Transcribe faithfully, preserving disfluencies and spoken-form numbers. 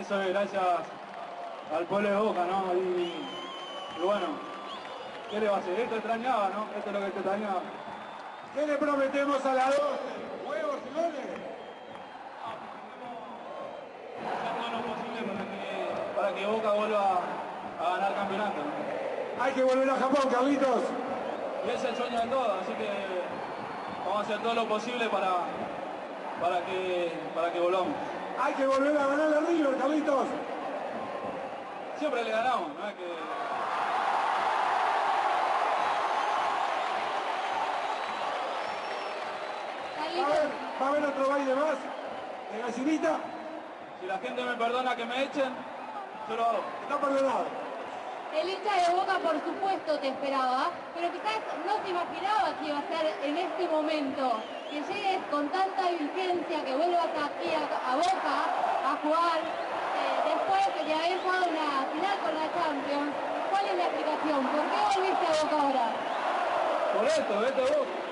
eso es gracias al pueblo de Boca, ¿no? Y, y bueno, ¿qué le va a hacer? Esto extrañaba, ¿no? Esto es lo que te extrañaba. ¿Qué le prometemos a la doce? ¿Huevos y goles? No, hacer todo lo posible para que, para que Boca vuelva a ganar el campeonato. Hay que volver a Japón, Carlitos. Y es el sueño de todos, así que vamos a hacer todo lo posible para, para, que, para que volvamos. Hay que volver a ganarle a River, Carlitos. Siempre le ganamos, ¿no? Es que... A ver, ¿va a haber otro baile más? ¿De gallinita? Si la gente me perdona que me echen, yo lo hago. Está perdonado. El hincha de Boca, por supuesto, te esperaba, pero quizás no se imaginaba que iba a ser en este momento. Que llegues con tanta vigencia, que vuelvas aquí a, a Boca a jugar, eh, después de haber jugado una final con la Champions. ¿Cuál es la explicación? ¿Por qué volviste a Boca ahora? Por esto, esto es Boca.